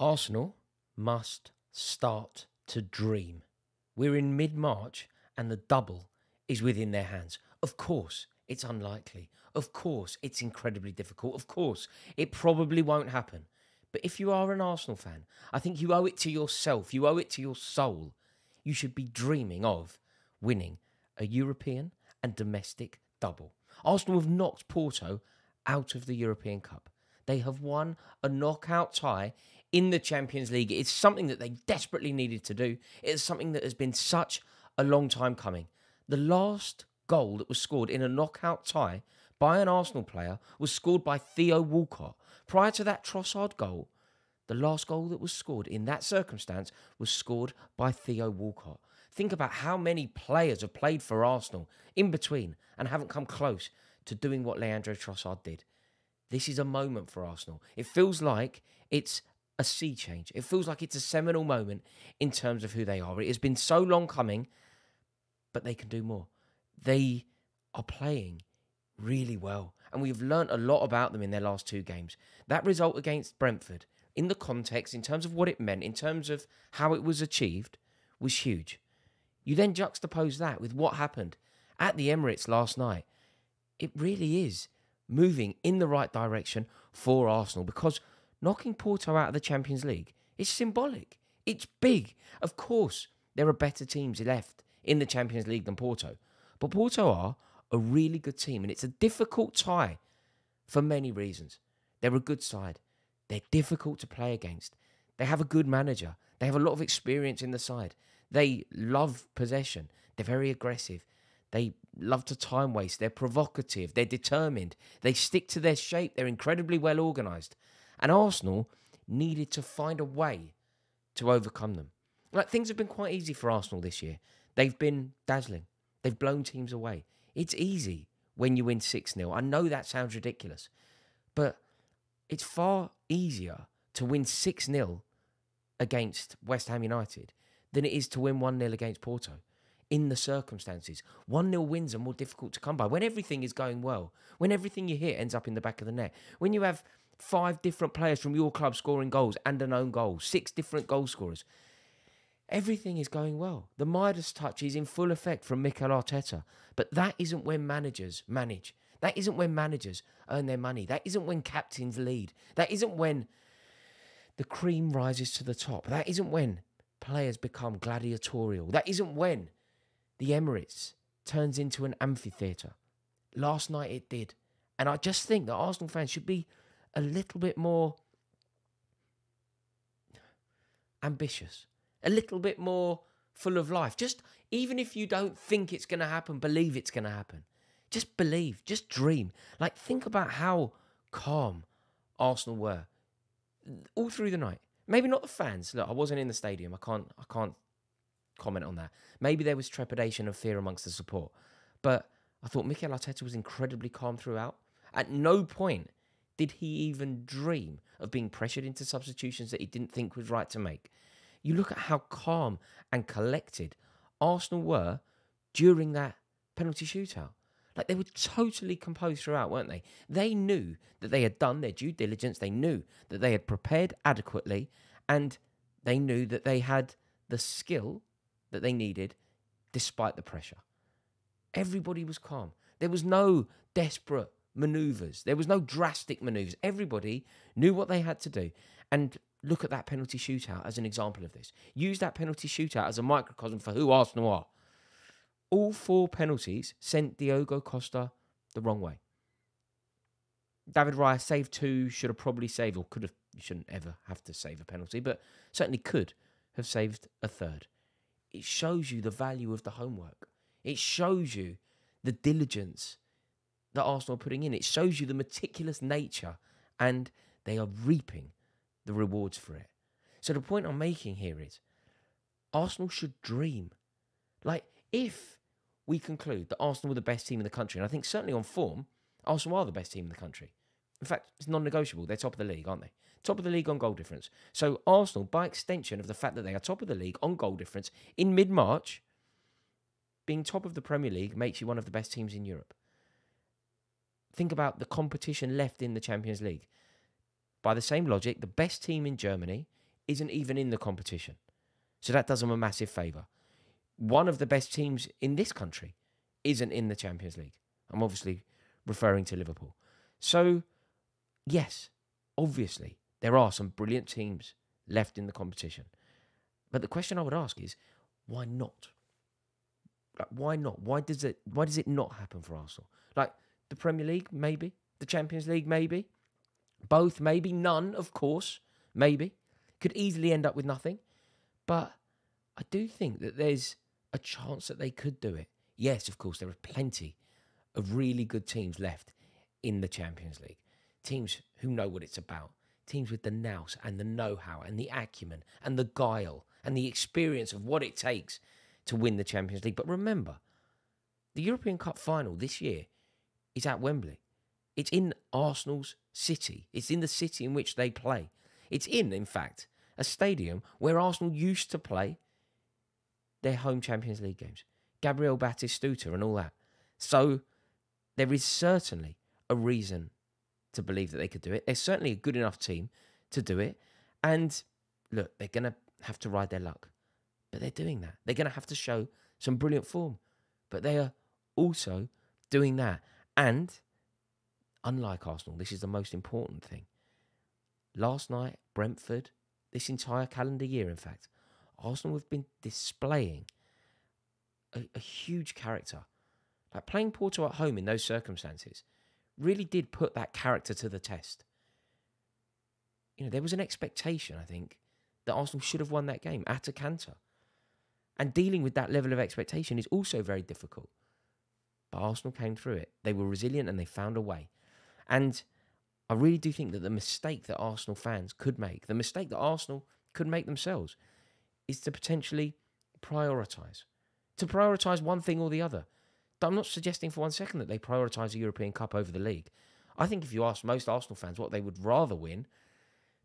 Arsenal must start to dream. We're in mid-March and the double is within their hands. Of course, it's unlikely. Of course, it's incredibly difficult. Of course, it probably won't happen. But if you are an Arsenal fan, I think you owe it to yourself. You owe it to your soul. You should be dreaming of winning a European and domestic double. Arsenal have knocked Porto out of the European Cup. They have won a knockout tie in the Champions League. It's something that they desperately needed to do. It's something that has been such a long time coming. The last goal that was scored in a knockout tie by an Arsenal player was scored by Theo Walcott. Prior to that Trossard goal, the last goal that was scored in that circumstance was scored by Theo Walcott. Think about how many players have played for Arsenal in between and haven't come close to doing what Leandro Trossard did. This is a moment for Arsenal. It feels like it's a sea change. It feels like it's a seminal moment in terms of who they are. It has been so long coming, but they can do more. They are playing really well, and we've learnt a lot about them in their last two games. That result against Brentford, in the context, in terms of what it meant, in terms of how it was achieved, was huge. You then juxtapose that with what happened at the Emirates last night. It really is moving in the right direction for Arsenal, because knocking Porto out of the Champions League is symbolic. It's big. Of course, there are better teams left in the Champions League than Porto, but Porto are a really good team, and it's a difficult tie for many reasons. They're a good side. They're difficult to play against. They have a good manager. They have a lot of experience in the side. They love possession. They're very aggressive. They love to time waste. They're provocative. They're determined. They stick to their shape. They're incredibly well organised. And Arsenal needed to find a way to overcome them. Like, things have been quite easy for Arsenal this year. They've been dazzling. They've blown teams away. It's easy when you win 6-0. I know that sounds ridiculous, but it's far easier to win 6-0 against West Ham United than it is to win 1-0 against Porto. In the circumstances, 1-0 wins are more difficult to come by. When everything is going well, when everything you hit ends up in the back of the net, when you have 5 different players from your club scoring goals and an own goal, 6 different goal scorers, everything is going well. The Midas touch is in full effect from Mikel Arteta. But that isn't when managers manage. That isn't when managers earn their money. That isn't when captains lead. That isn't when the cream rises to the top. That isn't when players become gladiatorial. That isn't when the Emirates turns into an amphitheatre. Last night it did. And I just think that Arsenal fans should be a little bit more ambitious, a little bit more full of life. Just, even if you don't think it's going to happen, believe it's going to happen. Just believe, just dream. Like, think about how calm Arsenal were all through the night. Maybe not the fans. Look, I wasn't in the stadium. I can't comment on that. Maybe there was trepidation and fear amongst the support. But I thought Mikel Arteta was incredibly calm throughout. At no point did he even dream of being pressured into substitutions that he didn't think was right to make. You look at how calm and collected Arsenal were during that penalty shootout. Like, they were totally composed throughout, weren't they? They knew that they had done their due diligence. They knew that they had prepared adequately. And they knew that they had the skill that they needed despite the pressure. Everybody was calm. There was no desperate manoeuvres. There was no drastic manoeuvres. Everybody knew what they had to do. And look at that penalty shootout as an example of this. Use that penalty shootout as a microcosm for who Arsenal are. All 4 penalties sent Diogo Costa the wrong way. David Raya saved 2, should have probably saved, or could have, you shouldn't ever have to save a penalty, but certainly could have saved a 3rd. It shows you the value of the homework. It shows you the diligence that Arsenal are putting in. It shows you the meticulous nature, and they are reaping the rewards for it. So the point I'm making here is Arsenal should dream. Like, if we conclude that Arsenal were the best team in the country, and I think certainly on form, Arsenal are the best team in the country. In fact, it's non-negotiable. They're top of the league, aren't they? Top of the league on goal difference. So Arsenal, by extension of the fact that they are top of the league on goal difference in mid-March, being top of the Premier League makes you one of the best teams in Europe. Think about the competition left in the Champions League. By the same logic, the best team in Germany isn't even in the competition. So that does them a massive favour. One of the best teams in this country isn't in the Champions League. I'm obviously referring to Liverpool. So, yes, obviously, there are some brilliant teams left in the competition. But the question I would ask is, why not? Like, why not? Why does it not happen for Arsenal? Like, the Premier League, maybe. The Champions League, maybe. Both, maybe. None, of course. Maybe. Could easily end up with nothing. But I do think that there's a chance that they could do it. Yes, of course, there are plenty of really good teams left in the Champions League. Teams who know what it's about. Teams with the nous and the know-how and the acumen and the guile and the experience of what it takes to win the Champions League. But remember, the European Cup final this year is at Wembley. It's in Arsenal's city. It's in the city in which they play. It's in fact, a stadium where Arsenal used to play their home Champions League games. Gabriel Batistuta and all that. So there is certainly a reason to believe that they could do it. They're certainly a good enough team to do it. And look, they're going to have to ride their luck. But they're doing that. They're going to have to show some brilliant form. But they are also doing that. And unlike Arsenal, this is the most important thing. Last night, Brentford, this entire calendar year, in fact, Arsenal have been displaying a huge character. Like, playing Porto at home in those circumstances really did put that character to the test. You know, there was an expectation, I think, that Arsenal should have won that game at a canter. And dealing with that level of expectation is also very difficult. But Arsenal came through it. They were resilient and they found a way. And I really do think that the mistake that Arsenal fans could make, the mistake that Arsenal could make themselves, is to potentially prioritise. To prioritise one thing or the other. I'm not suggesting for one second that they prioritise the European Cup over the league. I think if you ask most Arsenal fans what they would rather win,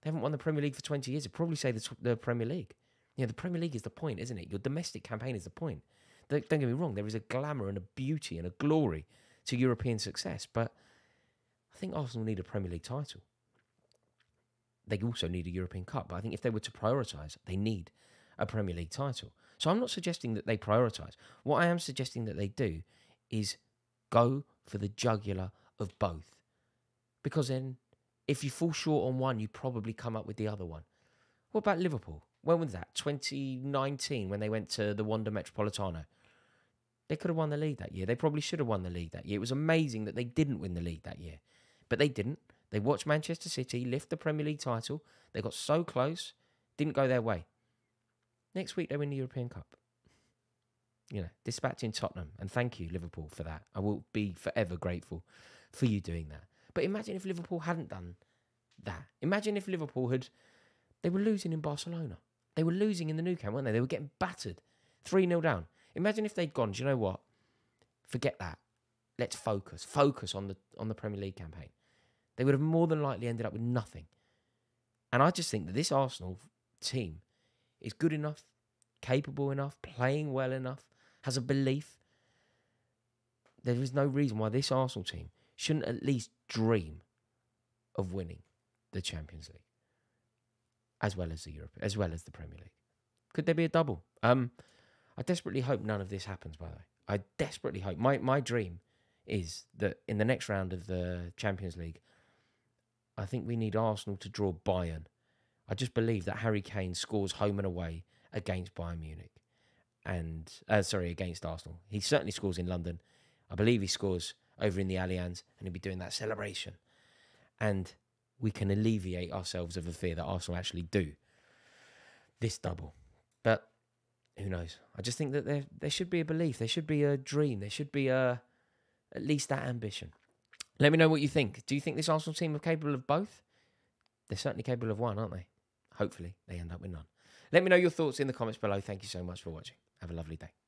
they haven't won the Premier League for 20 years. They'd probably say the Premier League. You know, the Premier League is the point, isn't it? Your domestic campaign is the point. Don't get me wrong, there is a glamour and a beauty and a glory to European success, but I think Arsenal need a Premier League title. They also need a European Cup, but I think if they were to prioritise, they need a Premier League title. So I'm not suggesting that they prioritise. What I am suggesting that they do is go for the jugular of both. Because then, if you fall short on one, you probably come up with the other one. What about Liverpool? When was that? 2019, when they went to the Wanda Metropolitano. They could have won the league that year. They probably should have won the league that year. It was amazing that they didn't win the league that year. But they didn't. They watched Manchester City lift the Premier League title. They got so close, didn't go their way. Next week, they win the European Cup. You know, dispatching Tottenham. And thank you, Liverpool, for that. I will be forever grateful for you doing that. But imagine if Liverpool hadn't done that. Imagine if Liverpool had... They were losing in Barcelona. They were losing in the Nou Camp, weren't they? They were getting battered. 3-0 down. Imagine if they'd gone, do you know what? Forget that. Let's focus. Focus on the Premier League campaign. They would have more than likely ended up with nothing. And I just think that this Arsenal team is good enough, capable enough, playing well enough, has a belief. There is no reason why this Arsenal team shouldn't at least dream of winning the Champions League, as well as the Europe, as well as the Premier League. Could there be a double? I desperately hope none of this happens, by the way. I desperately hope. My dream is that in the next round of the Champions League, I think we need Arsenal to draw Bayern. I just believe that Harry Kane scores home and away against Bayern Munich. And, against Arsenal. He certainly scores in London. I believe he scores over in the Allianz, and he'll be doing that celebration. And we can alleviate ourselves of a fear that Arsenal actually do this double. But who knows? I just think that there should be a belief. There should be a dream. There should be at least that ambition. Let me know what you think. Do you think this Arsenal team are capable of both? They're certainly capable of one, aren't they? Hopefully, they end up with none. Let me know your thoughts in the comments below. Thank you so much for watching. Have a lovely day.